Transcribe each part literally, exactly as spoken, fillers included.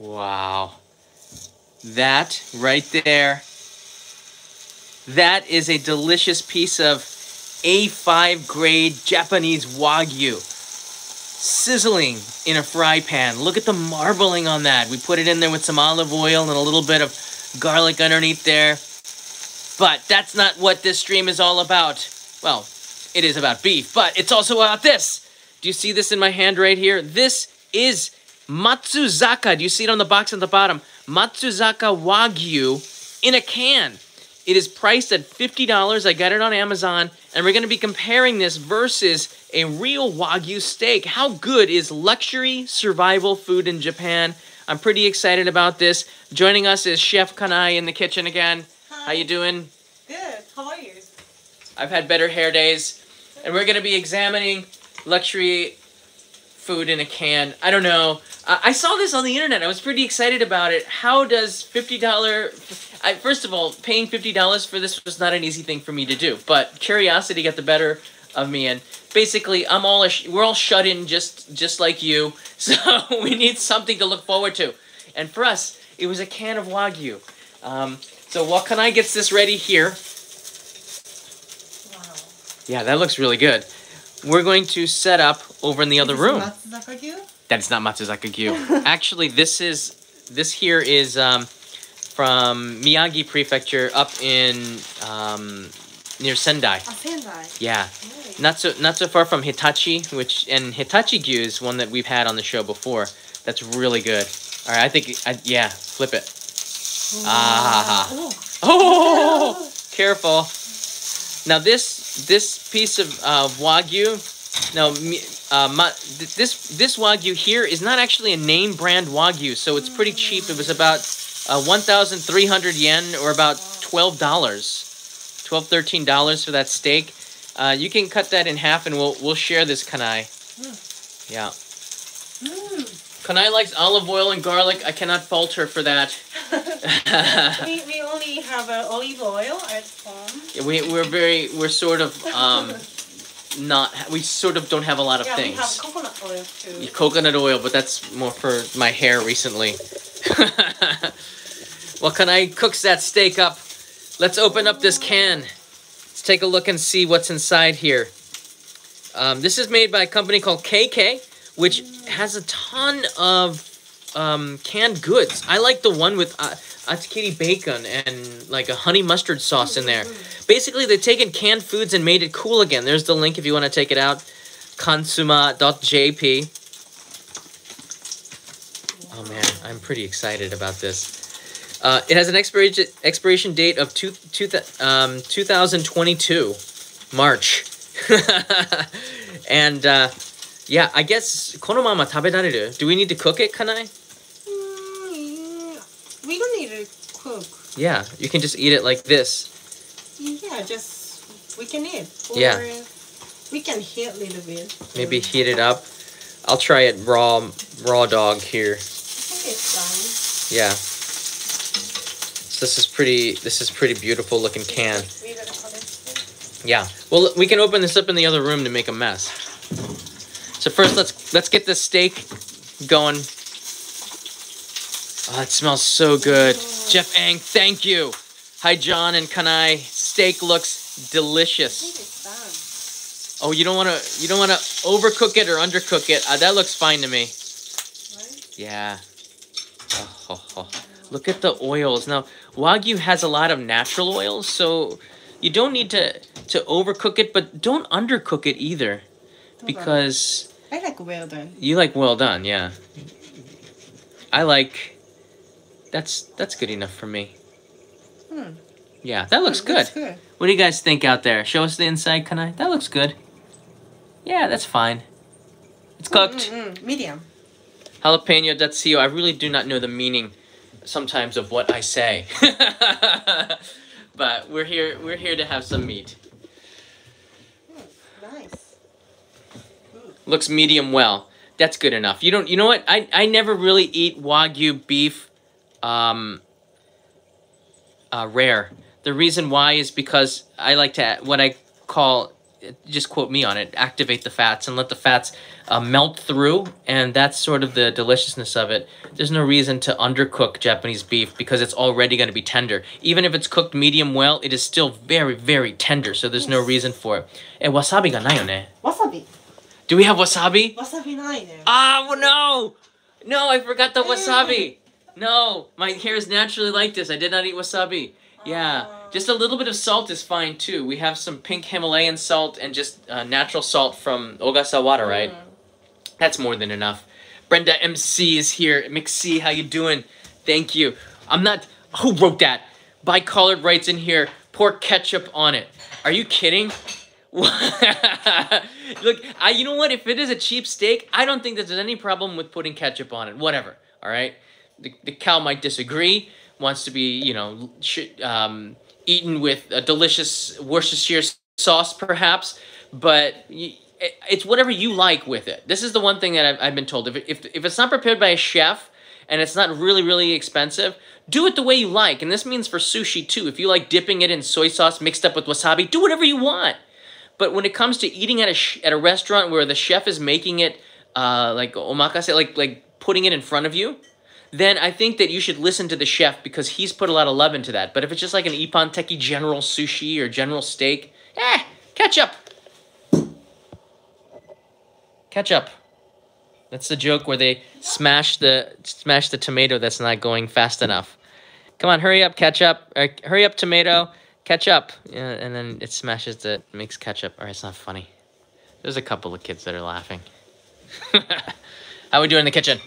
Wow. That right there. That is a delicious piece of A five grade Japanese Wagyu sizzling in a fry pan. Look at the marbling on that. We put it in there with some olive oil and a little bit of garlic underneath there. But that's not what this stream is all about. Well, it is about beef, but it's also about this. Do you see this in my hand right here? This is Matsuzaka. Do you see it on the box at the bottom? Matsuzaka Wagyu in a can. It is priced at fifty dollars. I got it on Amazon, and we're going to be comparing this versus a real Wagyu steak. How good is luxury survival food in Japan? I'm pretty excited about this. Joining us is Chef Kanai in the kitchen again. Hi. How you doing? Good. How are you? I've had better hair days, and we're going to be examining luxury food in a can. I don't know. I, I saw this on the internet. I was pretty excited about it. How does fifty dollars... I, first of all, paying fifty dollars for this was not an easy thing for me to do, but curiosity got the better of me, and basically, I'm all a, we're all shut in just, just like you, so we need something to look forward to. And for us, it was a can of Wagyu. Um, so while Kanai gets this ready here... Wow. Yeah, that looks really good. We're going to set up over in the other room. Matsuzaka Gyu? That's not Matsuzaka Gyu. Actually, this is this here is um, from Miyagi Prefecture up in um, near Sendai. Oh, Sendai. Yeah, nice. not so not so far from Hitachi, which and Hitachi Gyu is one that we've had on the show before. That's really good. All right, I think I, yeah, flip it. Wow. Ah. Oh. Oh. Oh, careful. Now this this piece of uh, Wagyu, now uh, my, this this Wagyu here is not actually a name brand Wagyu, so it's pretty cheap. It was about uh, one thousand three hundred yen, or about twelve dollars, twelve, thirteen dollars for that steak. Uh, you can cut that in half, and we'll we'll share this, Kanai. Mm. Yeah. Mm. Kanai likes olive oil and garlic. I cannot fault her for that. we, we only have uh, olive oil at home. Yeah, we, we're very, we're sort of um, not, we sort of don't have a lot of yeah, things. Yeah, we have coconut oil too. Yeah, coconut oil, but that's more for my hair recently. Well, Kanai cooks that steak up. Let's open up this can. Let's take a look and see what's inside here. Um, this is made by a company called K K, which has a ton of Um, canned goods. I like the one with uh, atsukiri bacon and like a honey mustard sauce in there. Basically, they've taken canned foods and made it cool again. There's the link if you want to take it out. Konsuma dot J P. Oh man, I'm pretty excited about this. Uh, it has an expiration expiration date of two, two, um, two thousand twenty-two, March. And uh, yeah, I guess konomama tabedareru. Do we need to cook it, Kanai? Mm, we don't need to cook. Yeah, you can just eat it like this. Yeah, just we can eat. Or yeah, we can heat a little bit. Maybe heat it up. I'll try it raw, raw dog here. I think it's fine. Yeah. So this is pretty. This is pretty beautiful looking can. We gotta cut it. Yeah. Well, we can open this up in the other room to make a mess. So first, let's let's get this steak going. Oh, it smells so good. Oh. Jeff Ang, thank you. Hi, John and Kanai. Steak looks delicious. I think it's done. Oh, you don't want to you don't want to overcook it or undercook it. Uh, that looks fine to me. Right? Yeah. Oh, oh, oh. Look at the oils. Now, Wagyu has a lot of natural oils, so you don't need to to overcook it, but don't undercook it either. Because I like well done. You like well done, yeah. I like that's that's good enough for me. Hmm. Yeah, that looks good. Looks good. What do you guys think out there? Show us the inside, can I? That looks good. Yeah, that's fine. It's cooked. Mm, mm, mm. Medium. Jalapeno dot co. I really do not know the meaning sometimes of what I say. But we're here we're here to have some meat. Looks medium well. That's good enough. You don't. You know what? I I never really eat Wagyu beef, um, uh, rare. The reason why is because I like to what I call just quote me on it, activate the fats and let the fats uh, melt through, and that's sort of the deliciousness of it. There's no reason to undercook Japanese beef because it's already going to be tender. Even if it's cooked medium well, it is still very, very tender, so there's yes. no reason for it. Eh, wasabi ga nai yo ne? Wasabi. Do we have wasabi? Wasabi nai ne. Ah, well, no! No, I forgot the wasabi! No, my hair is naturally like this. I did not eat wasabi. Yeah. Uh... Just a little bit of salt is fine, too. We have some pink Himalayan salt and just uh, natural salt from Ogasawara, right? Mm. That's more than enough. Brenda M C is here. M C, how you doing? Thank you. I'm not... Who wrote that? Bicollard writes in here, pour ketchup on it. Are you kidding? Look, I, you know what? If it is a cheap steak, I don't think that there's any problem with putting ketchup on it. Whatever, all right? The, the cow might disagree, wants to be, you know... Sh um, eaten with a delicious Worcestershire sauce, perhaps, but it's whatever you like with it. This is the one thing that I've, I've been told. If, if, if it's not prepared by a chef and it's not really, really expensive, do it the way you like. And this means for sushi, too. If you like dipping it in soy sauce mixed up with wasabi, do whatever you want. But when it comes to eating at a, sh at a restaurant where the chef is making it, uh, like omakase, like, like putting it in front of you, then I think that you should listen to the chef because he's put a lot of love into that. But if it's just like an Ippon Teki general sushi or general steak, eh, ketchup. Ketchup. That's the joke where they smash the smash the tomato that's not going fast enough. Come on, hurry up, ketchup. Or, hurry up, tomato. Ketchup. Yeah, and then it smashes the, makes ketchup. All right, it's not funny. There's a couple of kids that are laughing. How are we doing in the kitchen?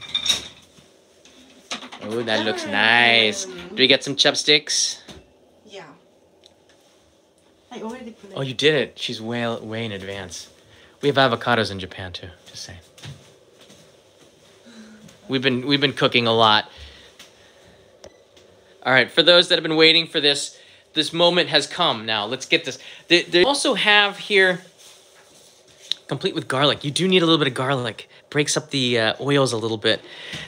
Oh, that looks nice. Do we get some chopsticks? Yeah. I already put it. Oh, you did it. She's way, way in advance. We have avocados in Japan too. Just saying. We've been we've been cooking a lot. All right. For those that have been waiting for this, this moment has come. Now let's get this. They, they also have here, complete with garlic. You do need a little bit of garlic. Breaks up the uh, oils a little bit.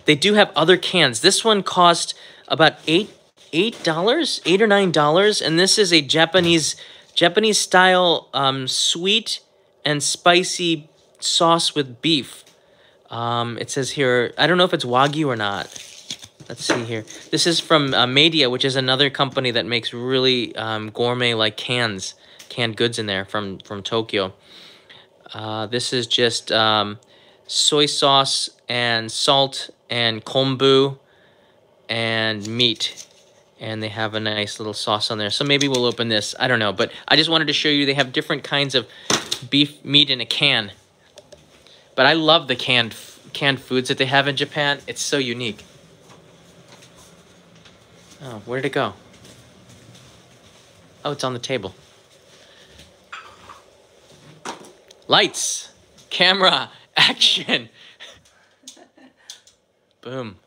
They do have other cans. This one cost about eight eight dollars, eight or nine dollars, and this is a Japanese Japanese style um, sweet and spicy sauce with beef. Um, it says here, I don't know if it's Wagyu or not. Let's see here. This is from uh, MEDIA, which is another company that makes really um, gourmet like cans, canned goods in there from from Tokyo. Uh, this is just. Um, soy sauce and salt and kombu and meat, and they have a nice little sauce on there, so maybe we'll open this. I don't know, but I just wanted to show you they have different kinds of beef meat in a can. But I love the canned canned foods that they have in Japan. It's so unique. Oh, where did it go? Oh, it's on the table. Lights, camera, action. Boom.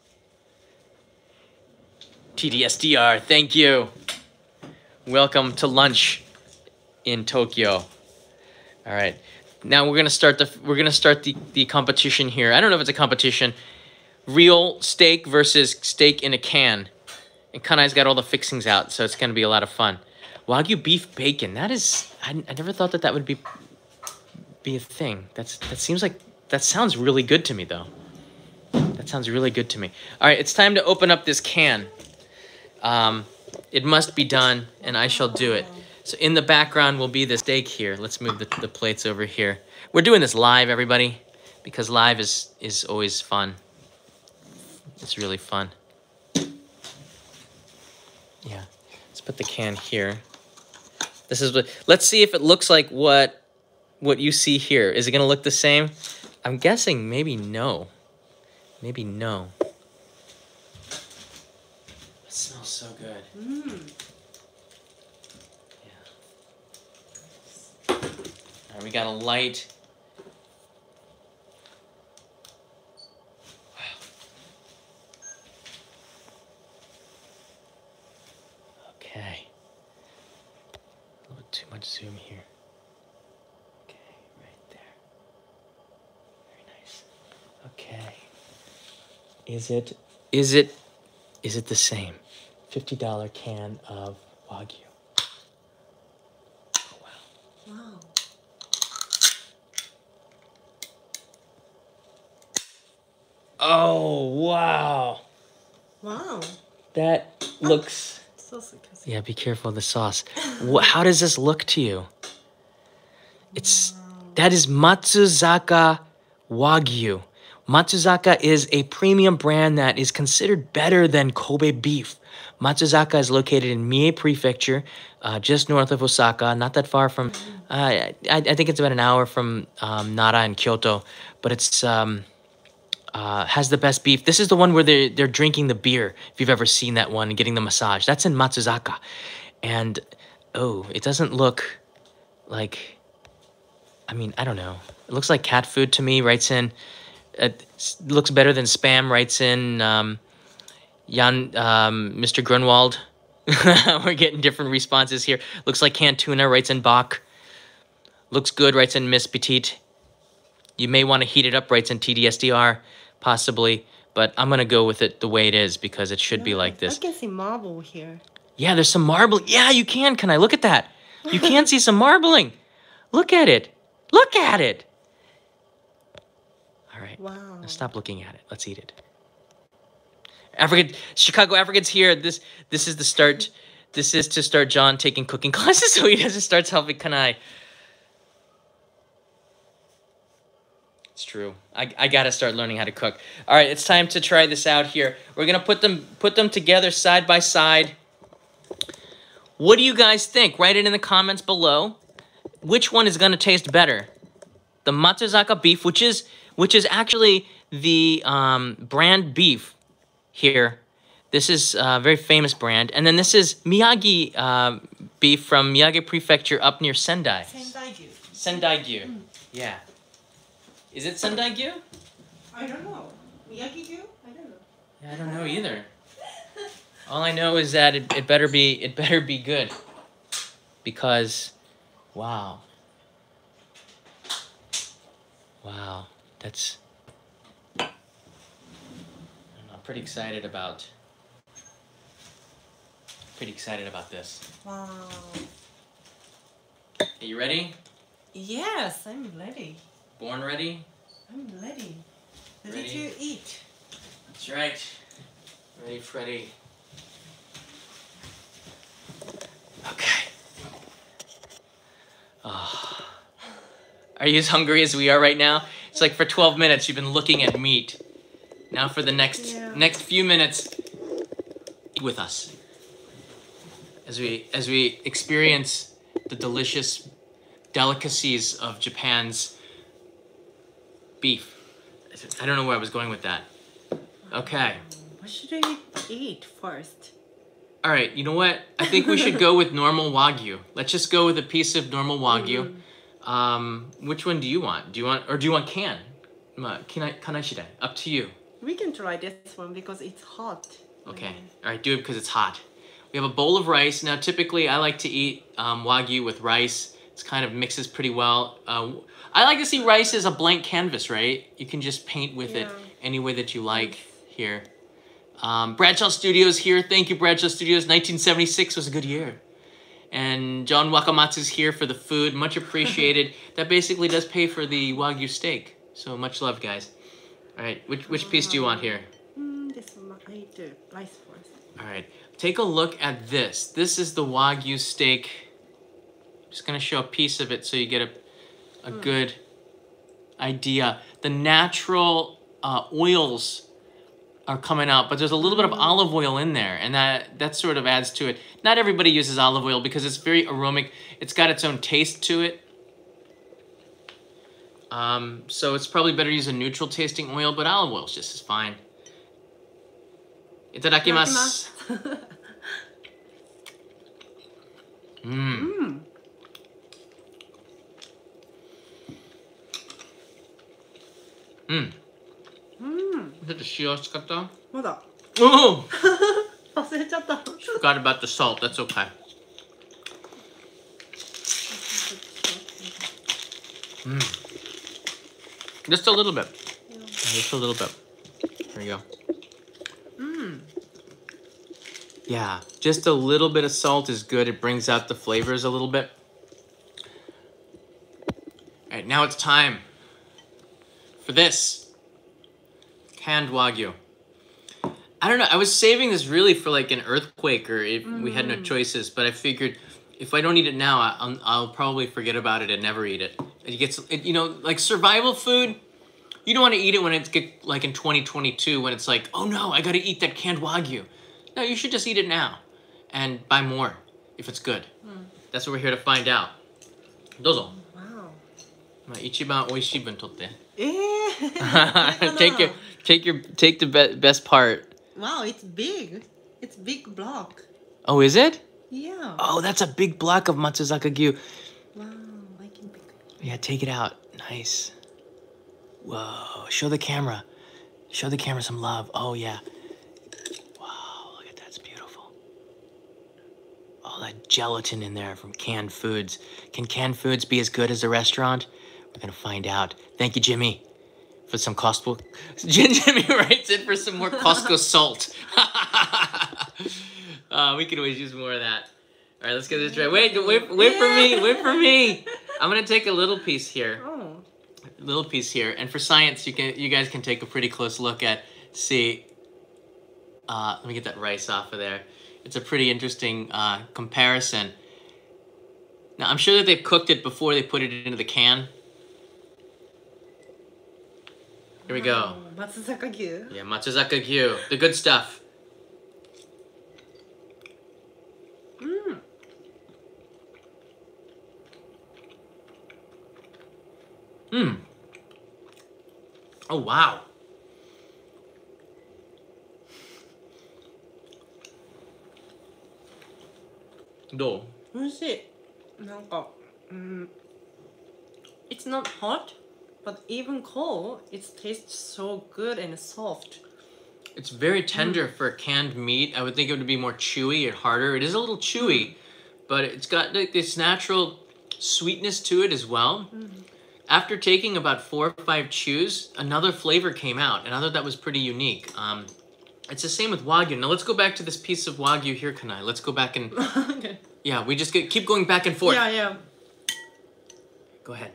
T D S D R, thank you. Welcome to lunch in Tokyo. All right. Now we're going to start the we're going to start the the competition here. I don't know if it's a competition. Real steak versus steak in a can. And Kanai's got all the fixings out, so it's going to be a lot of fun. Wagyu beef bacon. That is I I never thought that that would be be a thing. That's that seems like that sounds really good to me, though. That sounds really good to me. All right, it's time to open up this can. Um, it must be done, and I shall do it. So in the background will be the steak here. Let's move the, the plates over here. We're doing this live, everybody, because live is, is always fun. It's really fun. Yeah, let's put the can here. This is what, let's see if it looks like what, what you see here. Is it gonna look the same? I'm guessing maybe no. Maybe no. It smells so good. Mm. Yeah. All right, we got a light. Wow. Okay. A little bit too much zoom here. Okay. Is it, is it, is it the same? fifty dollar can of Wagyu. Oh, wow. Wow. Oh, wow. Wow. That looks... Oh, yeah, be careful of the sauce. How does this look to you? It's... Wow. That is Matsuzaka Wagyu. Matsuzaka is a premium brand that is considered better than Kobe beef. Matsuzaka is located in Mie Prefecture, uh, just north of Osaka, not that far from... Uh, I, I think it's about an hour from um, Nara and Kyoto, but it's... Um, Uh, has the best beef. This is the one where they're, they're drinking the beer, if you've ever seen that one, and getting the massage. That's in Matsuzaka. And, oh, it doesn't look like, I mean, I don't know. It looks like cat food to me, writes in. It looks better than Spam, writes in. Um, Jan, um, Mister Grunwald. We're getting different responses here. Looks like canned tuna, writes in Bach. Looks good, writes in Miss Petite. You may want to heat it up, writes in T D S D R, possibly, but I'm going to go with it the way it is because it should no, be like this. I can see marble here. Yeah, there's some marble. Yeah, you can. Can I look at that? You can see some marbling. Look at it. Look at it. All right. Wow. Now stop looking at it. Let's eat it. African, Chicago Africans here. This this is the start. This is to start John taking cooking classes so he doesn't start helping Kanai. It's true. I, I gotta start learning how to cook. All right, it's time to try this out here. We're gonna put them put them together side by side. What do you guys think? Write it in the comments below. Which one is gonna taste better? The Matsuzaka beef, which is which is actually the um, brand beef here. This is a very famous brand, and then this is Miyagi uh, beef from Miyagi Prefecture up near Sendai. Sendai Gyu. Sendai Gyu. Mm. Yeah. Is it Sendai Gyu? I don't know. Miyagi Gyu? I don't know. Yeah, I don't know either. All I know is that it, it better be it better be good. Because wow. Wow. That's I'm pretty excited about pretty excited about this. Wow. Are you ready? Yes, I'm ready. Born ready? I'm ready. Ready, ready to eat. That's right. Ready, Freddy. Okay. Oh. Are you as hungry as we are right now? It's like for twelve minutes you've been looking at meat. Now for the next yeah. next few minutes, eat with us. As we as we experience the delicious delicacies of Japan's beef. I don't know where I was going with that. Okay. What should I eat first? All right, you know what? I think we should go with normal Wagyu. Let's just go with a piece of normal Wagyu. Mm. Um, which one do you want? Do you want, or do you want can? Can I, can I, should I? Up to you. We can try this one because it's hot. Okay. All right, do it because it's hot. We have a bowl of rice. Now, typically, I like to eat um, Wagyu with rice. It's kind of mixes pretty well. Uh, I like to see rice as a blank canvas, right? You can just paint with yeah. it any way that you like here. Um, Bradshaw Studios here. Thank you, Bradshaw Studios. nineteen seventy-six was a good year. And John Wakamatsu's here for the food. Much appreciated. That basically does pay for the Wagyu steak. So much love, guys. All right, which, which piece do you want here? Mm, this one. I need to rice first. All right, take a look at this. This is the Wagyu steak. I'm just going to show a piece of it so you get a... a good idea. The natural uh, oils are coming out, but there's a little bit of olive oil in there, and that, that sort of adds to it. Not everybody uses olive oil because it's very aromatic. It's got its own taste to it. Um, so it's probably better to use a neutral tasting oil, but olive oil is just as fine. Itadakimasu. Mmm. Mm. Mm. Forgot about the salt, that's okay. Mm. Just a little bit. Yeah. Yeah, just a little bit. There you go. Mm. Yeah, just a little bit of salt is good. It brings out the flavors a little bit. Alright, now it's time. For this, canned Wagyu. I don't know. I was saving this really for like an earthquake or if mm. we had no choices, but I figured if I don't eat it now, I'll, I'll probably forget about it and never eat it. It gets, it, you know, like survival food. You don't want to eat it when it's get, like in twenty twenty-two when it's like, oh no, I got to eat that canned Wagyu. No, you should just eat it now and buy more if it's good. Mm. That's what we're here to find out. Dozo. Wow. Ichiban oishii bun totte. Eh. Take your, take your, take the be best part. Wow, it's big. It's big block. Oh, is it? Yeah. Oh, that's a big block of Matsuzaka gyu. Wow, I can pick it. Yeah, take it out. Nice. Whoa, show the camera. Show the camera some love. Oh, yeah. Wow, look at that. It's beautiful. All that gelatin in there from canned foods. Can canned foods be as good as a restaurant? We're going to find out. Thank you, Jimmy, for some Costco. Jimmy writes in for some more Costco salt. Uh, we could always use more of that. All right, let's get this right. Wait, wait, wait for me. Wait for me. I'm going to take a little piece here. Oh. A little piece here. And for science, you can, you guys can take a pretty close look at, see, uh, let me get that rice off of there. It's a pretty interesting uh, comparison. Now, I'm sure that they've cooked it before they put it into the can. Here we go. Oh, Matsuzaka gyu. Yeah, Matsuzaka gyu. The good stuff. Mm. Hmm. Oh, wow. Do. It's not hot, but even cold, it tastes so good and soft. It's very tender mm. for canned meat. I would think it would be more chewy and harder. It is a little chewy, but it's got like this natural sweetness to it as well. Mm-hmm. After taking about four or five chews, another flavor came out, and I thought that was pretty unique. Um, it's the same with Wagyu. Now let's go back to this piece of Wagyu here, Kanai. Let's go back and... okay. Yeah, we just get, keep going back and forth. Yeah, yeah. Go ahead.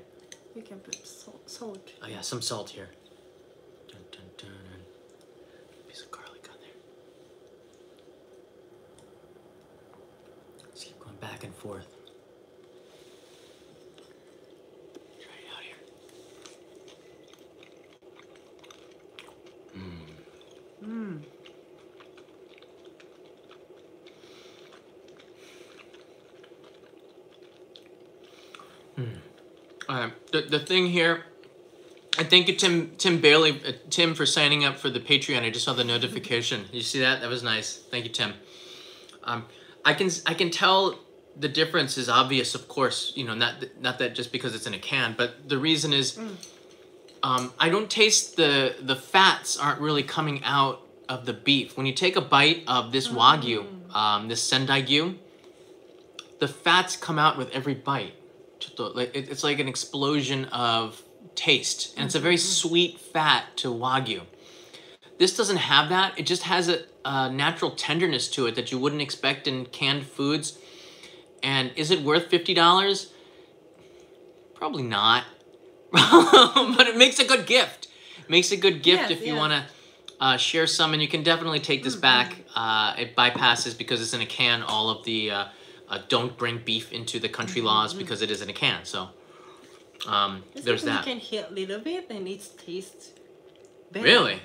You can put salt. salt. Oh yeah, some salt here. Dun, dun, dun, dun. Piece of garlic on there. Let's keep going back and forth. Mm. Mm. Uh, the, the thing here, and thank you Tim Tim Bailey uh, Tim for signing up for the Patreon. I just saw the notification. You see that? That was nice. Thank you, Tim. Um, I can I can tell the difference is obvious, of course. You know, not th not that just because it's in a can, but the reason is. Mm. Um, I don't taste the, the fats aren't really coming out of the beef. When you take a bite of this Wagyu, um, this Sendai gyu, the fats come out with every bite. It's like an explosion of taste. And it's a very sweet fat to Wagyu. This doesn't have that. It just has a, a natural tenderness to it that you wouldn't expect in canned foods. And is it worth fifty dollars? Probably not. But it makes a good gift. Makes a good gift yes, if you yes. want to uh, share some, and you can definitely take this mm-hmm. back. Uh, it bypasses because it's in a can. All of the uh, uh, don't bring beef into the country mm-hmm. laws because it is in a can. So um, there's that. You can hear a little bit, and it tastes better. Really?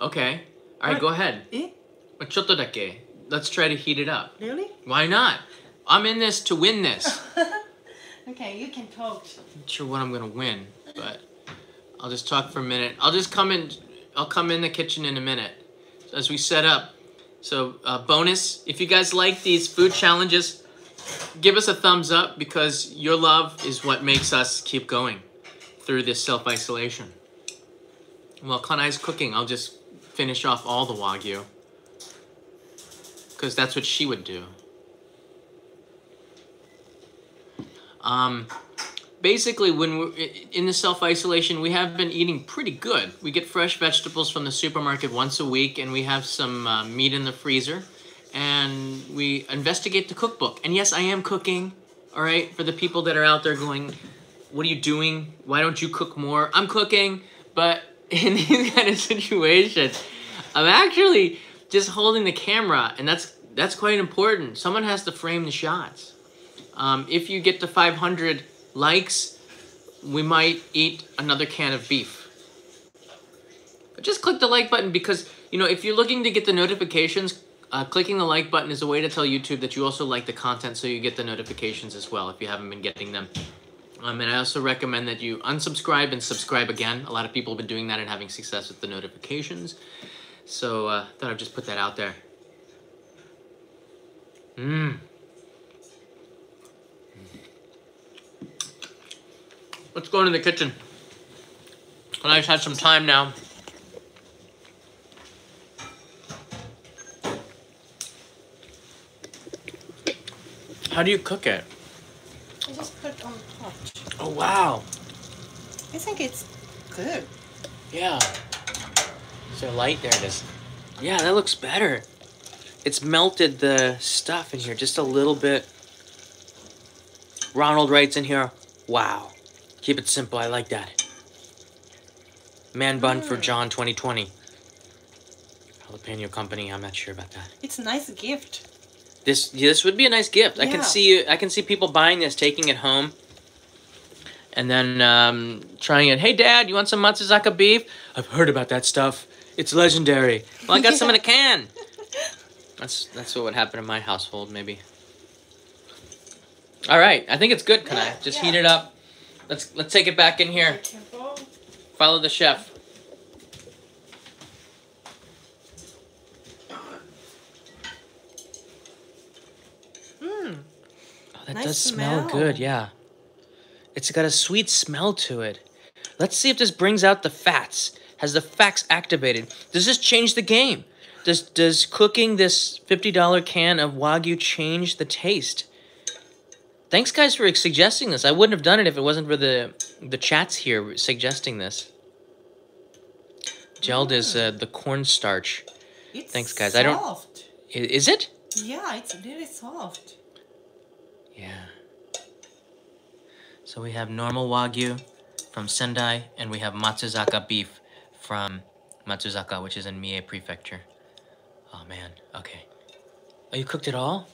Okay. All right, what? Go ahead. Eh? Let's try to heat it up. Really? Why not? I'm in this to win this. Okay, you can talk. I'm not sure what I'm gonna win, but I'll just talk for a minute. I'll just come in. I'll come in the kitchen in a minute as we set up. So, uh, bonus: if you guys like these food challenges, give us a thumbs up because your love is what makes us keep going through this self-isolation. While Kanai's cooking, I'll just finish off all the Wagyu because that's what she would do. Um, basically, when we're in the self-isolation, we have been eating pretty good. We get fresh vegetables from the supermarket once a week, and we have some uh, meat in the freezer, and we investigate the cookbook. And yes, I am cooking, all right, for the people that are out there going, what are you doing? Why don't you cook more? I'm cooking, but in these kind of situations, I'm actually just holding the camera, and that's that's quite important. Someone has to frame the shots. Um, if you get to five hundred likes, we might eat another can of beef. But just click the like button, because you know, if you're looking to get the notifications, uh, clicking the like button is a way to tell YouTube that you also like the content, so you get the notifications as well if you haven't been getting them. Um, and I also recommend that you unsubscribe and subscribe again. A lot of people have been doing that and having success with the notifications. So I uh, thought I'd just put that out there. Mmm. Let's go into the kitchen. And I just had some time now. How do you cook it? I just put it on top. Oh, wow. I think it's good. Yeah. Is there light? There it is. Yeah, that looks better. It's melted the stuff in here just a little bit. Ronald writes in here, wow. Keep it simple. I like that. Man bun mm. for John twenty twenty. Jalapeno Company. I'm not sure about that. It's a nice gift. This this would be a nice gift. Yeah. I can see I can see people buying this, taking it home, and then um, trying it. Hey, Dad, you want some Matsuzaka beef? I've heard about that stuff. It's legendary. Well, I got some in a can. That's that's what would happen in my household, maybe. All right, I think it's good. Can yeah, I just yeah. heat it up? Let's let's take it back in here. Follow the chef. That nice does smell, smell good, yeah. It's got a sweet smell to it. Let's see if this brings out the fats. Has the fats activated? Does this change the game? Does does cooking this fifty dollar can of Wagyu change the taste? Thanks, guys, for suggesting this. I wouldn't have done it if it wasn't for the the chats here suggesting this. Gelled mm. is uh, the cornstarch. It's Thanks, guys. Soft. I don't. Is it? Yeah, it's really soft. Yeah. So we have normal Wagyu from Sendai, and we have Matsuzaka beef from Matsuzaka, which is in Mie Prefecture. Oh, man. Okay. Oh, you cooked it all?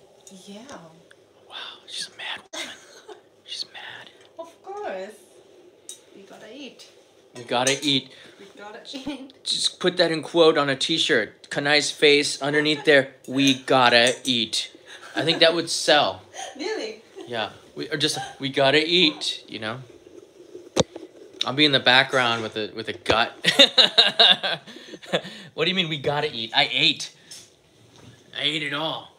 Yeah. Wow. She's a mad woman. She's mad. Of course. We gotta eat. We gotta eat. We gotta eat. Just put that in quote on a t-shirt. Kanai's face underneath there. We gotta eat. I think that would sell. Really? Yeah. We are just we gotta eat, you know. I'll be in the background with a with a gut. What do you mean we gotta eat? I ate. I ate it all.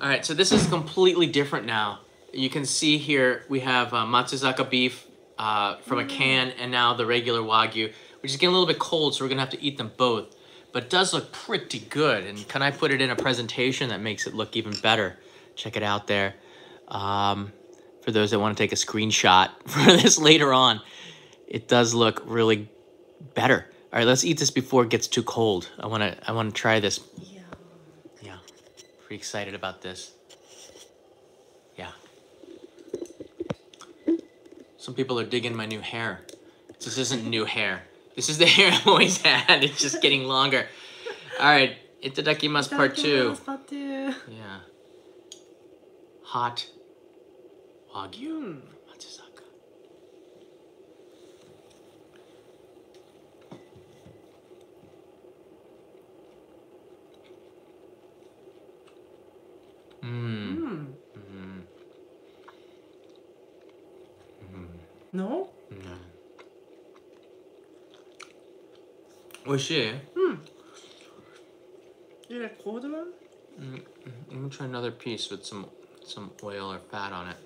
All right, so this is completely different now. You can see here we have uh, Matsuzaka beef uh, from mm. a can, and now the regular Wagyu, which is getting a little bit cold, so we're gonna have to eat them both. But it does look pretty good. And can I put it in a presentation that makes it look even better? Check it out there. Um, for those that want to take a screenshot for this later on, it does look really better. All right, let's eat this before it gets too cold. I want to I want to try this. Yeah. Yeah. Pretty excited about this. Yeah. Some people are digging my new hair. This isn't new hair. This is the hair I've always had. It's just getting longer. All right. Itadakimasu part two. Part two. Yeah. Hot Wagyu Matsuzaka. Mmm. Mm. Mm. Mm. No? No. 美味しい? Hmm. Did I cold one? Mm, I'm gonna try another piece with some some oil or fat on it.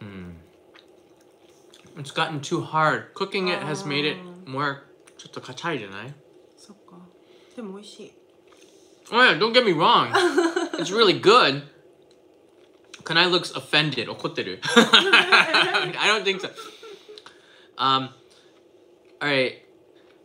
Hmm. It's gotten too hard. Cooking it has made it more. Oh yeah, don't get me wrong. It's really good. Kanai looks offended. I don't think so. Um, all right,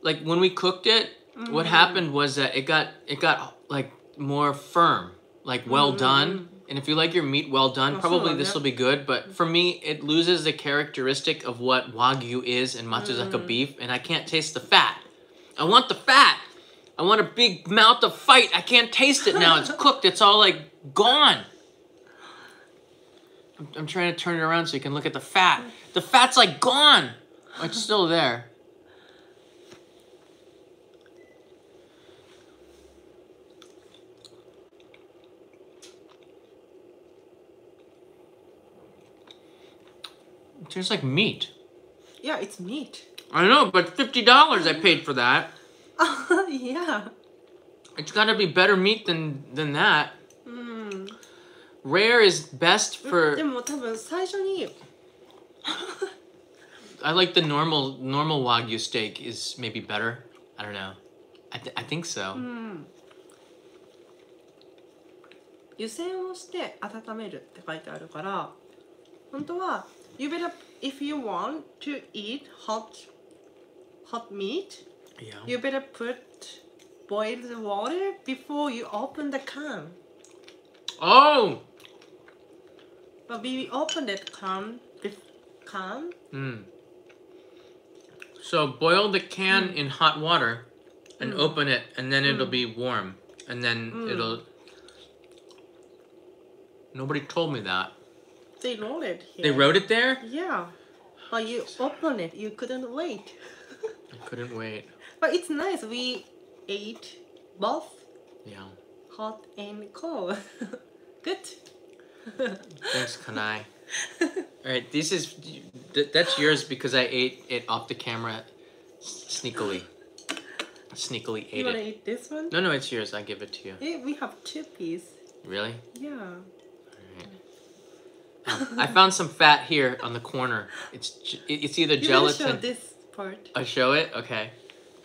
like when we cooked it, mm-hmm. what happened was that it got, it got like more firm, like well mm-hmm. done. And if you like your meat well done, probably this will be good. But for me, it loses the characteristic of what Wagyu is in Matsuzaka beef, and I can't taste the fat. I want the fat. I want a big mouth to fight. I can't taste it now. It's cooked. It's all like gone. I'm, I'm trying to turn it around so you can look at the fat. The fat's like gone. It's still there. It tastes like meat. Yeah, it's meat. I know, but fifty dollars I paid for that. Yeah. It's gotta be better meat than, than that. Mm. Rare is best for... I like the normal normal Wagyu steak is maybe better. I don't know. I, th I think so. Mm. You better, if you want to eat hot, hot meat, yeah. You better put boiled water before you open the can. Oh! But we opened it can, can. Mm. So boil the can mm. in hot water and mm. open it, and then it'll mm. be warm. And then mm. it'll... Nobody told me that. They wrote it here. They wrote it there? Yeah. But you opened it. You couldn't wait. I couldn't wait. But it's nice. We ate both. Yeah. Hot and cold. Good. Thanks, Kanai. All right, this is... That's yours because I ate it off the camera sneakily. Sneakily ate it. You want to eat this one? No, no, it's yours. I'll give it to you. We have two pieces. Really? Yeah. I found some fat here on the corner. It's it's either you gelatin. Show this part. I show it. Okay.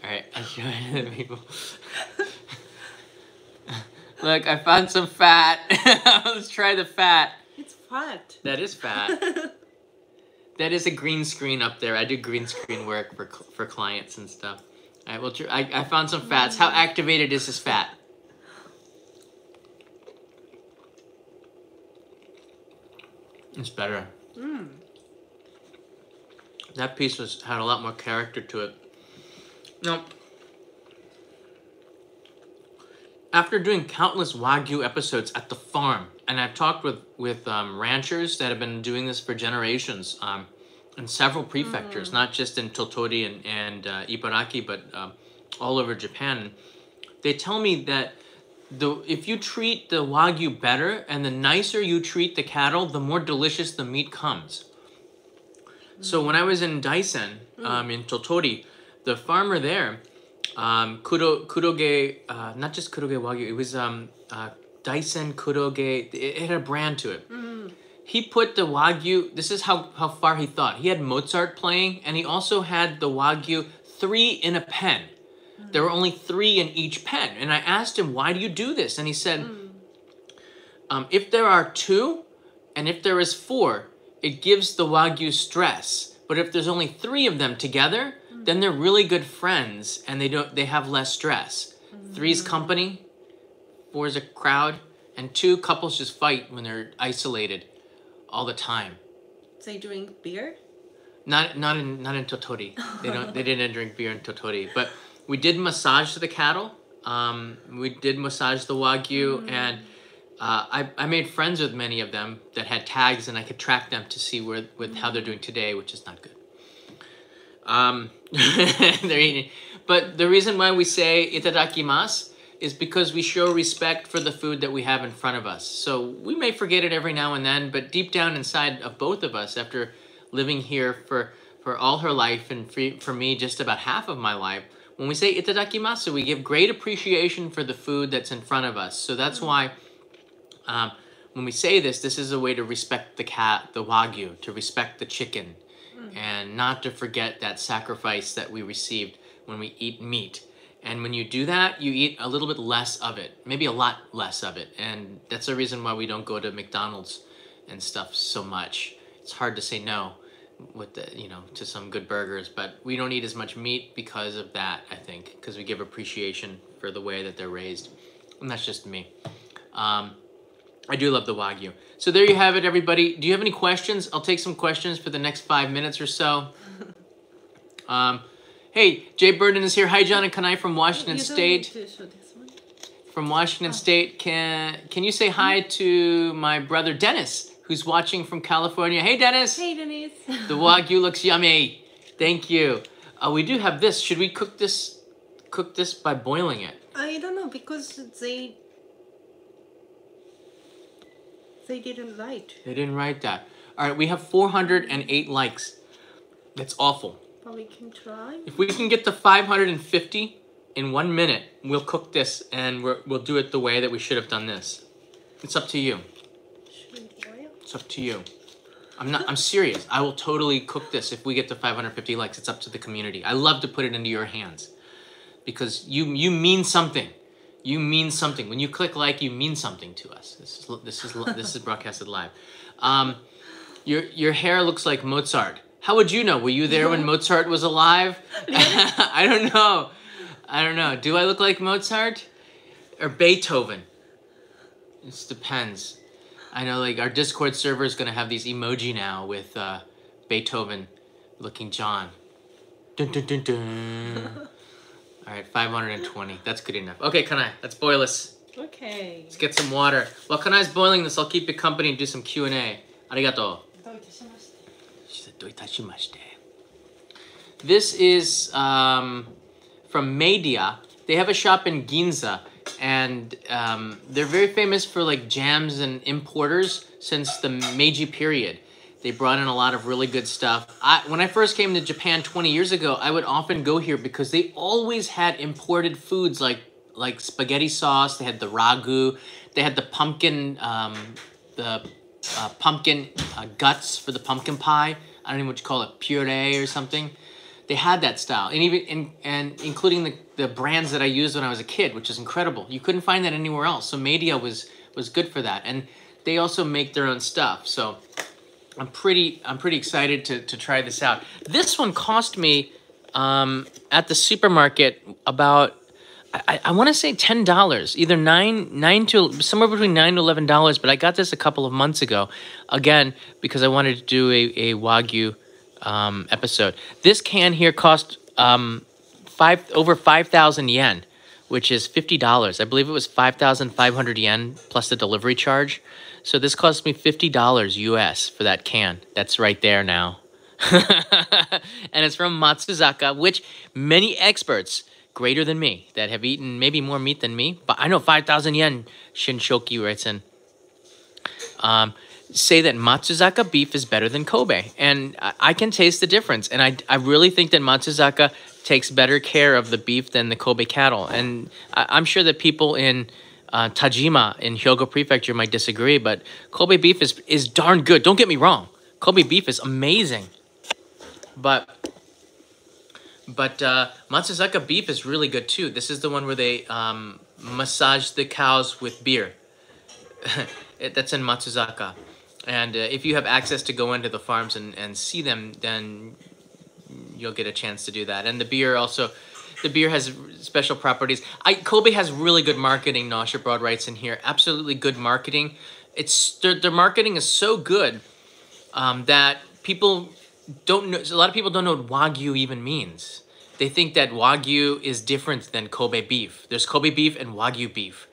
All right. I show it to the people. Look, I found some fat. Let's try the fat. It's fat. That is fat. That is a green screen up there. I do green screen work for for clients and stuff. All right. Well, I I found some fats. How activated is this fat? It's better. Mm. That piece was had a lot more character to it. Now, after doing countless Wagyu episodes at the farm, and I've talked with, with um, ranchers that have been doing this for generations um, in several prefectures, mm. not just in Tottori and, and uh, Ibaraki, but uh, all over Japan, they tell me that The, if you treat the Wagyu better and the nicer you treat the cattle, the more delicious the meat comes. Mm. So when I was in Daisen, um, in Tottori, the farmer there, um, Kuro, Kuroge, uh, not just Kuroge Wagyu, it was um, uh, Daisen Kuroge, it, it had a brand to it. Mm. He put the Wagyu, this is how, how far he thought. He had Mozart playing and he also had the Wagyu three in a pen. There were only three in each pen. And I asked him, why do you do this? And he said, mm. um, if there are two and if there is four, it gives the Wagyu stress. But if there's only three of them together, mm. then they're really good friends and they don't they have less stress. Mm. Three's company, four's a crowd, and two couples just fight when they're isolated all the time. So you drink beer? Not not in not in Tottori. They don't they didn't drink beer in Tottori, but we did massage the cattle. Um, we did massage the Wagyu, mm. and uh, I, I made friends with many of them that had tags, and I could track them to see where with mm. how they're doing today, which is not good. Um, they're eating. But the reason why we say itadakimasu is because we show respect for the food that we have in front of us. So we may forget it every now and then, but deep down inside of both of us, after living here for, for all her life and for, for me just about half of my life, when we say itadakimasu, we give great appreciation for the food that's in front of us. So that's why um, when we say this, this is a way to respect the cat, the Wagyu, to respect the chicken, mm. and not to forget that sacrifice that we received when we eat meat. And when you do that, you eat a little bit less of it, maybe a lot less of it. And that's the reason why we don't go to McDonald's and stuff so much. It's hard to say no with the, you know, to some good burgers, but we don't eat as much meat because of that, I think, because we give appreciation for the way that they're raised. And that's just me. Um, I do love the Wagyu. So there you have it, everybody. Do you have any questions? I'll take some questions for the next five minutes or so. Um, hey, Jay Burden is here. Hi, John and Kanai from Washington State. From Washington State. Can can you say hi to my brother Dennis, who's watching from California? Hey, Dennis. Hey, Dennis. The Wagyu looks yummy. Thank you. Uh, we do have this. Should we cook this? Cook this by boiling it? I don't know, because they they didn't write. They didn't write that. All right, we have four hundred eight likes. That's awful. But we can try. If we can get to five hundred fifty in one minute, we'll cook this and we're, we'll do it the way that we should have done this. It's up to you. It's up to you. I'm not. I'm serious. I will totally cook this if we get to five hundred fifty likes. It's up to the community. I love to put it into your hands, because you you mean something. You mean something. When you click like, you mean something to us. This is this is this is broadcasted live. Um, your your hair looks like Mozart. How would you know? Were you there when Mozart was alive? I don't know. I don't know. Do I look like Mozart or Beethoven? It just depends. I know, like, our Discord server is gonna have these emoji now with uh, Beethoven looking John. Dun, dun, dun, dun. All right, five hundred twenty. That's good enough. Okay, Kanai, let's boil this. Okay. Let's get some water. While Kanai's boiling this, I'll keep you company and do some Q and A. Arigato. She said, doitashimashite. This is um, from MEDIA. They have a shop in Ginza, and um, they're very famous for, like, jams and importers since the Meiji period. They brought in a lot of really good stuff. I, when I first came to Japan twenty years ago, I would often go here because they always had imported foods like like spaghetti sauce. They had the ragu. They had the pumpkin, um, the uh, pumpkin uh, guts for the pumpkin pie. I don't even know what you call it, puree or something. They had that style, and even and, and including the, the brands that I used when I was a kid, which is incredible. You couldn't find that anywhere else. So Media was was good for that, and they also make their own stuff. So. I'm pretty I'm pretty excited to, to try this out. This one cost me um, at the supermarket about I, I want to say ten dollars, either nine nine to somewhere between nine to eleven dollars. But I got this a couple of months ago, again because I wanted to do a a Wagyu um, episode. This can here cost um, five over five thousand yen, which is fifty dollars. I believe it was five thousand five hundred yen plus the delivery charge. So this cost me fifty dollars U S for that can. That's right there now. And it's from Matsuzaka, which many experts greater than me that have eaten maybe more meat than me, but I know five thousand yen, Shinshoki writes in, um, say that Matsuzaka beef is better than Kobe. And I, I can taste the difference. And I, I really think that Matsuzaka takes better care of the beef than the Kobe cattle. And I, I'm sure that people in... Uh, Tajima in Hyogo Prefecture might disagree, but Kobe beef is, is darn good. Don't get me wrong. Kobe beef is amazing. But but uh, Matsuzaka beef is really good too. This is the one where they um, massage the cows with beer. it, that's in Matsuzaka. And uh, if you have access to go into the farms and, and see them, then you'll get a chance to do that. And the beer also... The beer has special properties. I, Kobe has really good marketing, Nosha Broad writes in here. Absolutely good marketing. It's their, their marketing is so good um, that people don't know, a lot of people don't know what Wagyu even means. They think that Wagyu is different than Kobe beef. There's Kobe beef and Wagyu beef.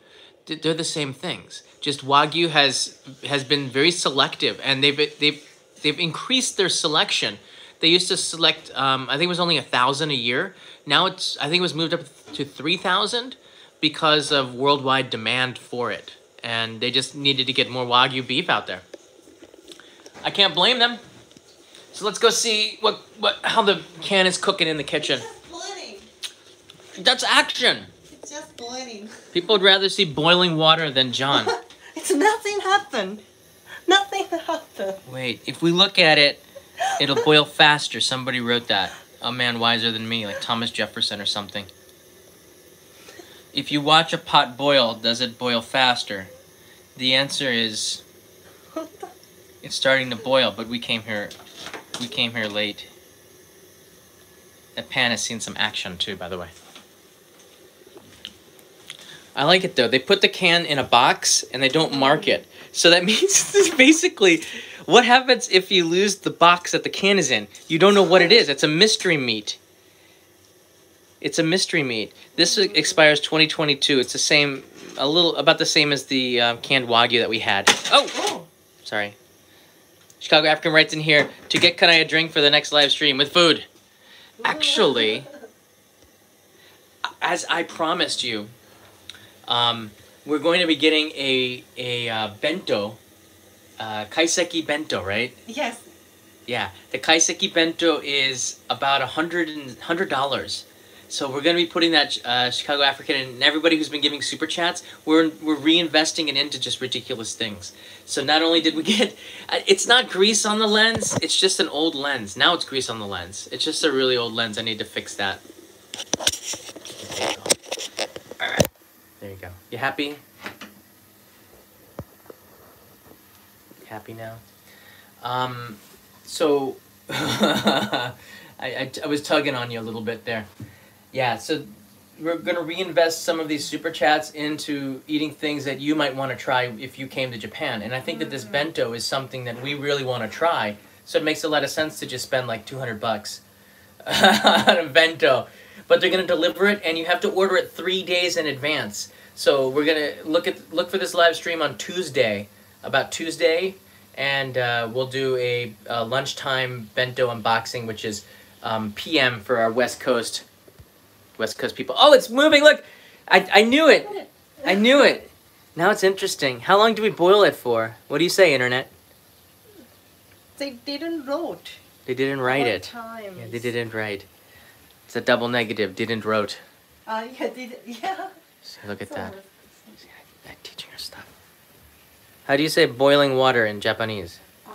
They're the same things. Just Wagyu has has been very selective, and they've, they've, they've increased their selection. They used to select, um, I think it was only a thousand a year. Now it's, I think it was moved up to three thousand because of worldwide demand for it. And they just needed to get more Wagyu beef out there. I can't blame them. So let's go see what, what how the can is cooking in the kitchen. It's just boiling. That's action. It's just boiling. People would rather see boiling water than John. It's nothing happened. Nothing happened. Wait, if we look at it, it'll boil faster. Somebody wrote that. A man wiser than me, like Thomas Jefferson or something. If you watch a pot boil, does it boil faster? The answer is it's starting to boil, but we came here we came here late. That pan has seen some action too, by the way. I like it though. They put the can in a box and they don't mark it. So that means basically what happens if you lose the box that the can is in? You don't know what it is. It's a mystery meat. It's a mystery meat. This expires twenty twenty-two. It's the same, a little, about the same as the uh, canned Wagyu that we had. Oh! Oh! Sorry. Chicago African writes in here, to get Kanai a drink for the next live stream with food. Actually, as I promised you, um, we're going to be getting a, a uh, bento, uh, kaiseki bento, right? Yes. Yeah, the kaiseki bento is about one hundred dollars. So we're going to be putting that uh, Chicago African and everybody who's been giving super chats, we're, we're reinvesting it into just ridiculous things. So not only did we get, it's not grease on the lens, it's just an old lens. Now it's grease on the lens. It's just a really old lens. I need to fix that. There you go. All right. There you go. You happy? You happy now? Um, so I, I, I was tugging on you a little bit there. Yeah, so we're going to reinvest some of these super chats into eating things that you might want to try if you came to Japan. And I think that this bento is something that we really want to try. So it makes a lot of sense to just spend like two hundred bucks on a bento. But they're going to deliver it and you have to order it three days in advance. So we're going to look at look for this live stream on Tuesday, about Tuesday. And uh, we'll do a, a lunchtime bento unboxing, which is um, P M for our West Coast West Coast people. Oh, it's moving! Look! I, I knew it! I knew it! Now it's interesting. How long do we boil it for? What do you say, Internet? They didn't wrote. They didn't write it. Times. Yeah, they didn't write. It's a double negative. Didn't wrote. Uh, yeah, did, yeah. So look at so, that. See, I, I'm teaching her stuff. How do you say boiling water in Japanese? Um,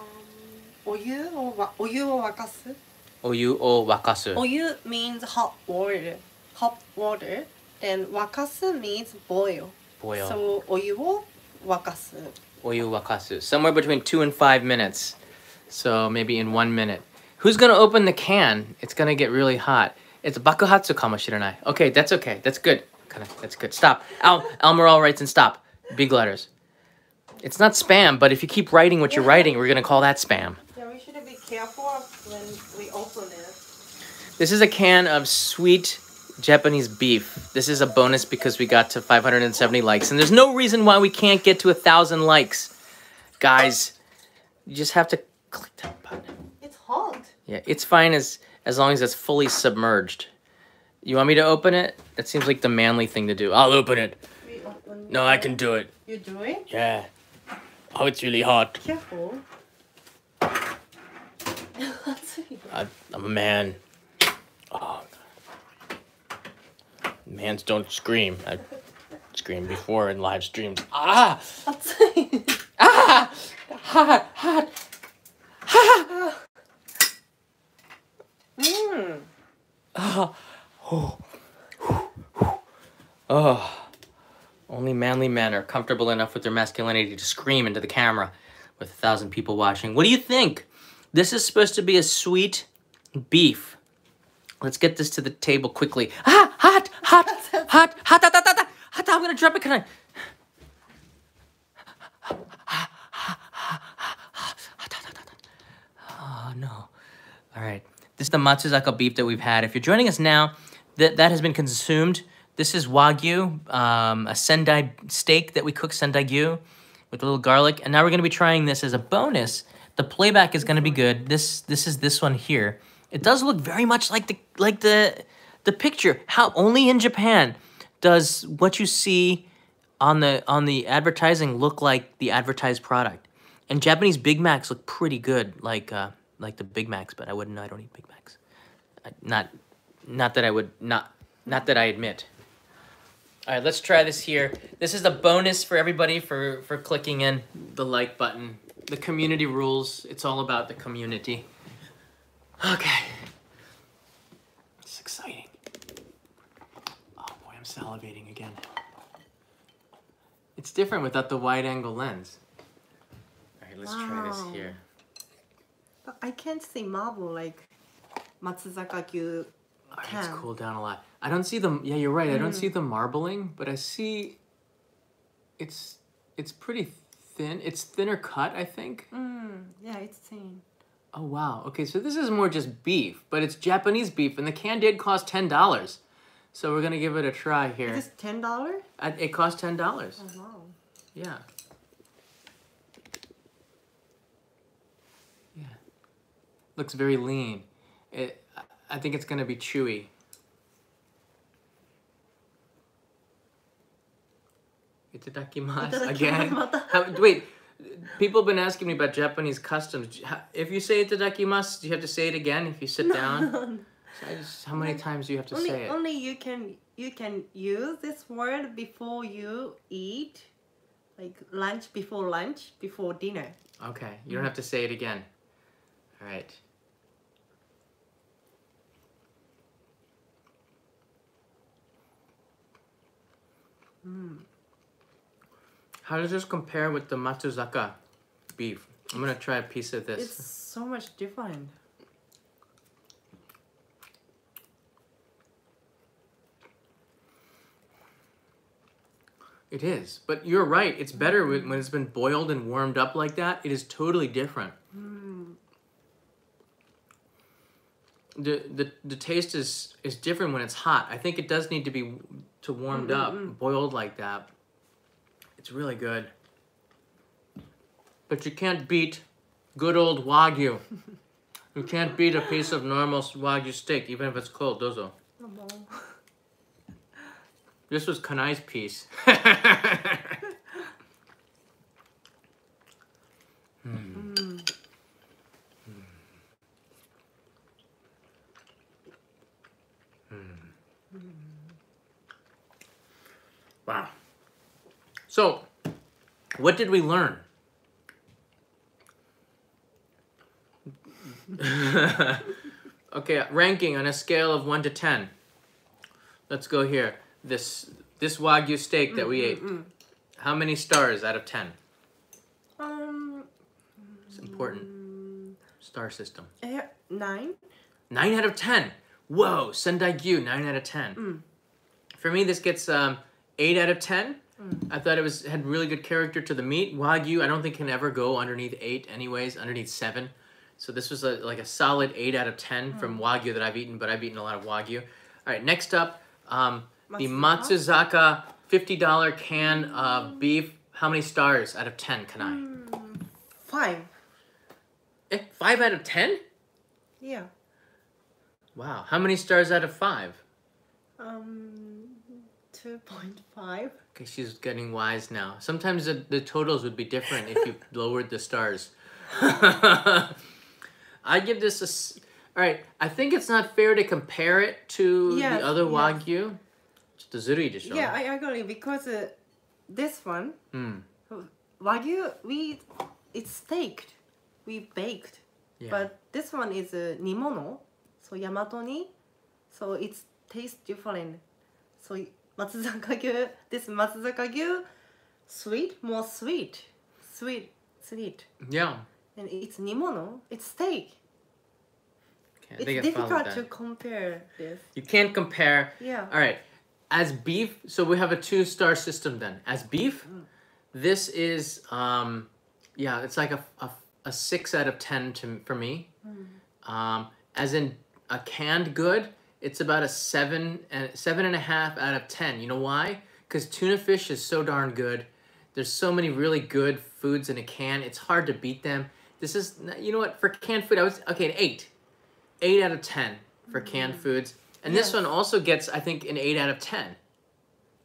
oyu o wa, oyu o wakasu. Oyu o wakasu. Oyu means hot water. Hot water, then wakasu means boil. Boil. So oyu wo wakasu. Oyu wakasu. Somewhere between two and five minutes. So maybe in one minute. Who's gonna open the can? It's gonna get really hot. It's bakuhatsu kamoshirenai. Okay, that's okay. That's good. That's good. Stop. Al Almiral writes and stop. Big letters. It's not spam, but if you keep writing what you're writing, we're gonna call that spam. Yeah, we should be careful when we open it. This is a can of sweet Japanese beef. This is a bonus because we got to five hundred seventy likes, and there's no reason why we can't get to a thousand likes, guys. You just have to click that button. It's hot. Yeah, it's fine as as long as it's fully submerged. You want me to open it? That seems like the manly thing to do. I'll open it. We open no, I can do it. You do it? Yeah. Oh, it's really hot. Careful. I, I'm a man. Oh. Mans don't scream. I screamed before in live streams. Ah! Ah! Hot, hot. Ha! Mmm. Ah. Oh. Oh. Only manly men are comfortable enough with their masculinity to scream into the camera with a thousand people watching. What do you think? This is supposed to be a sweet beef. Let's get this to the table quickly. Ah! Hot! Hot! Hot! Hot! Hot! Hot! Hot! Hot! Hot! I'm gonna drop it. Can I? Oh no! All right. This is the Matsuzaka beef that we've had. If you're joining us now, that that has been consumed. This is Wagyu, um, a Sendai steak that we cook, Sendai gyu, with a little garlic. And now we're gonna be trying this as a bonus. The playback is gonna be good. This this is this one here. It does look very much like the like the the picture. How only in Japan does what you see on the on the advertising look like the advertised product. And Japanese Big Macs look pretty good, like uh, like the Big Macs. But I wouldn't. I don't eat Big Macs. I, not not that I would not not that I admit. All right, let's try this here. This is a bonus for everybody for for clicking in the like button. The community rules. It's all about the community. Okay. It's exciting. Oh boy, I'm salivating again. It's different without the wide angle lens. Alright, let's wow. try this here. But I can't see marble like Matsuzaka gyu. Alright, it's cooled down a lot. I don't see the yeah, you're right. Mm. I don't see the marbling, but I see it's it's pretty thin. It's thinner cut, I think. Mm, yeah, it's thin. Oh, wow. Okay, so this is more just beef, but it's Japanese beef, and the can did cost ten dollars. So we're going to give it a try here. Is this ten dollars? It cost ten dollars. Oh, wow. Yeah. Yeah. Looks very lean. It, I think it's going to be chewy. Itadakimasu again. How, wait. People have been asking me about Japanese customs. If you say itadakimasu, do you have to say it again if you sit no. down? So I just, how many times do you have to only, say it? Only you can you can use this word before you eat, like lunch before lunch, before dinner. Okay, you don't have to say it again. All right. Mm. How does this compare with the Matsuzaka beef? I'm gonna try a piece of this. It's so much different. It is, but you're right. It's better when it's been boiled and warmed up like that. It is totally different. Mm. The, the the taste is is different when it's hot. I think it does need to be to warmed mm-hmm. up, mm-hmm. boiled like that. It's really good, but you can't beat good old Wagyu. You can't beat a piece of normal Wagyu steak, even if it's cold, dozo. This was Kanai's piece. hmm. Mm. Hmm. Mm. Wow. So, what did we learn? Okay, ranking on a scale of one to ten. Let's go here. This this Wagyu steak that we mm, ate. Mm, mm. How many stars out of ten? Um, it's important. Star system. Uh, nine. Nine out of ten. Whoa, Sendai Gyu, nine out of ten. Mm. For me, this gets um eight out of ten. Mm. I thought it was had really good character to the meat. Wagyu, I don't think can ever go underneath eight anyways, underneath seven. So this was a, like a solid eight out of ten mm. from Wagyu that I've eaten, but I've eaten a lot of Wagyu. All right, next up, um, the Matsuzaka fifty dollar can of mm. beef. How many stars out of ten can I? Mm, five. Eh, five out of ten? Yeah. Wow, how many stars out of five? Um, two point five. Okay, she's getting wise now. Sometimes the, the totals would be different if you lowered the stars. I give this a... All right, I think it's not fair to compare it to yes, the other Wagyu. Yes. Yeah, I agree, because uh, this one, mm. Wagyu, we, it's steaked. We baked. Yeah. But this one is uh, nimono, so Yamato ni, so it tastes different. So... Matsuzaka Gyu, this Matsuzaka Gyu, sweet, more sweet, sweet, sweet. Yeah. And it's nimono, it's steak. Okay, it's difficult to compare this. You can't compare. Yeah. All right, as beef, so we have a two-star system then. As beef, mm. this is, um, yeah, it's like a, a, a six out of ten to, for me. Mm. Um, as in a canned good, it's about a seven and seven and a half out of ten. You know why? Because tuna fish is so darn good. There's so many really good foods in a can. It's hard to beat them. This is, you know what? For canned food, I was okay. An eight, eight out of ten for canned mm-hmm. foods. And yes. this one also gets, I think, an eight out of ten.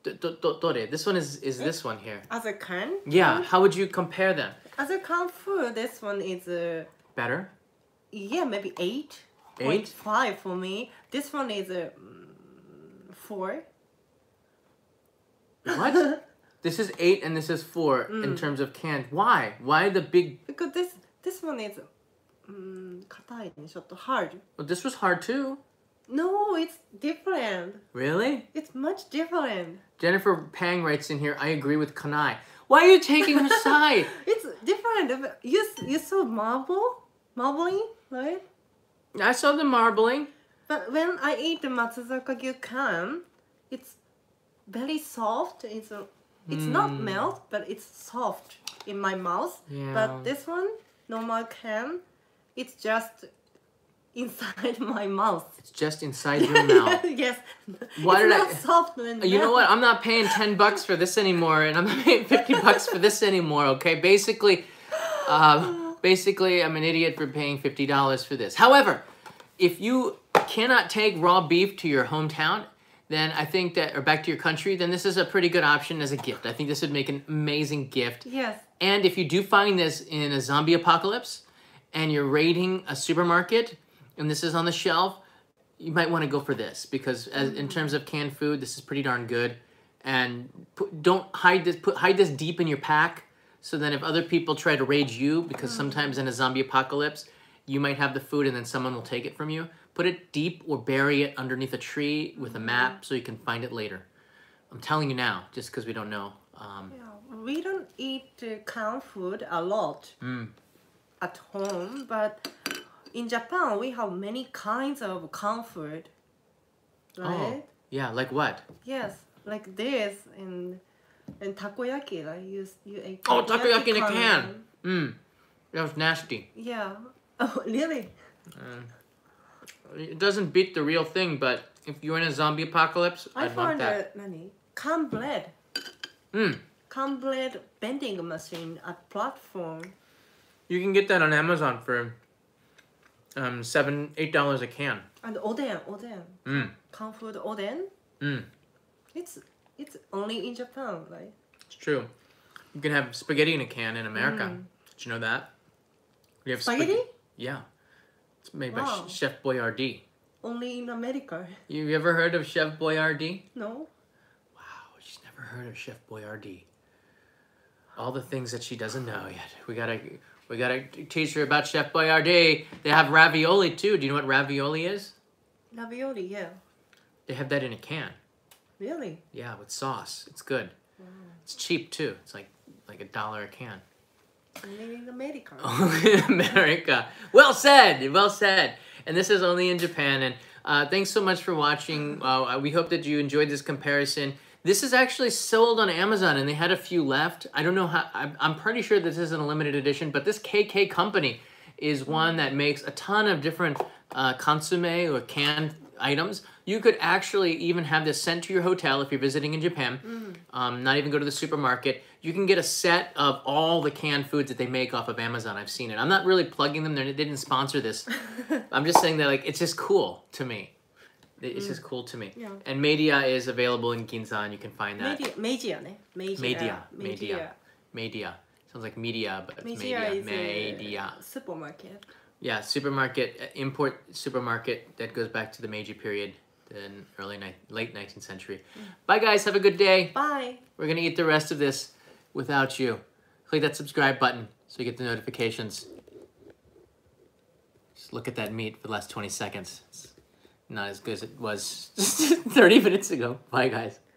Tottori. This one is is this one here. As a can. Yeah. How would you compare them? As a canned food, this one is uh, better. Yeah, maybe eight. Eight? Five for me. This one is a um, four. What? This is eight and this is four mm. in terms of canned. Why? Why the big? Because this this one is um, hard. Well, this was hard too. No, it's different. Really? It's much different. Jennifer Pang writes in here. I agree with Kanai. Why are you taking her side? It's different. You you saw marble, marbling, right? I saw the marbling. But when I eat the Matsuzaka Gyu can, it's very soft. It's It's mm. not melt, but it's soft in my mouth. Yeah. But this one, normal can, it's just inside my mouth. It's just inside your mouth. Yes. Why it's did not I, soft and you know what? I'm not paying ten bucks for this anymore, and I'm not paying fifty bucks for this anymore, okay? Basically, uh, basically, I'm an idiot for paying fifty dollars for this. However, if you cannot take raw beef to your hometown, then I think that, or back to your country, then this is a pretty good option as a gift. I think this would make an amazing gift. Yes. And if you do find this in a zombie apocalypse and you're raiding a supermarket and this is on the shelf, you might want to go for this because as, in terms of canned food, this is pretty darn good. And put, don't hide this, put, hide this deep in your pack so then if other people try to raid you, because sometimes in a zombie apocalypse, you might have the food and then someone will take it from you. Put it deep or bury it underneath a tree with a map so you can find it later. I'm telling you now, just because we don't know. Um, yeah, we don't eat uh, canned food a lot mm. at home, but in Japan we have many kinds of canned food, right? Oh, yeah, like what? Yes, like this and and takoyaki. Like you, you ate takoyaki. Oh, takoyaki in a can. Mm. That was nasty. Yeah. Oh, really? Mm. It doesn't beat the real thing, but if you're in a zombie apocalypse, I I'd want that. I found canned bread. Mm. Canned bread vending machine at platform. You can get that on Amazon for um, seven, eight dollars a can. And oden, oden. Mm. Canned food oden. Mm. It's it's only in Japan, right? It's true. You can have spaghetti in a can in America. Mm. Did you know that? We have spaghetti? Spag yeah. It's made wow. by Chef Boyardee. Only in America. You ever heard of Chef Boyardee? No. Wow, she's never heard of Chef Boyardee. All the things that she doesn't know yet. We gotta, we gotta teach her about Chef Boyardee. They have ravioli too. Do you know what ravioli is? Ravioli, yeah. They have that in a can. Really? Yeah, with sauce. It's good. Wow. It's cheap too. It's like like a dollar a can. Only in America. Only in America. Well said. Well said. And this is only in Japan. And uh, thanks so much for watching. Uh, we hope that you enjoyed this comparison. This is actually sold on Amazon, and they had a few left. I don't know how. I'm, I'm pretty sure this isn't a limited edition, but this K K company is one that makes a ton of different uh, consomme or canned items. You could actually even have this sent to your hotel if you're visiting in Japan, mm. um, not even go to the supermarket. You can get a set of all the canned foods that they make off of Amazon. I've seen it. I'm not really plugging them. They didn't sponsor this. I'm just saying that like it's just cool to me. It's mm. just cool to me. Yeah. And MEDIA is available in Ginza, and you can find that. MEDIA. MEDIA. MEDIA. MEDIA. MEDIA. MEDIA. Sounds like media, but it's MEDIA. MEDIA is MEDIA. A supermarket. Yeah, supermarket, import supermarket that goes back to the Meiji period, the early late nineteenth century. Mm. Bye guys, have a good day. Bye. We're gonna eat the rest of this without you. Click that subscribe button so you get the notifications. Just look at that meat for the last twenty seconds. It's not as good as it was thirty minutes ago. Bye guys.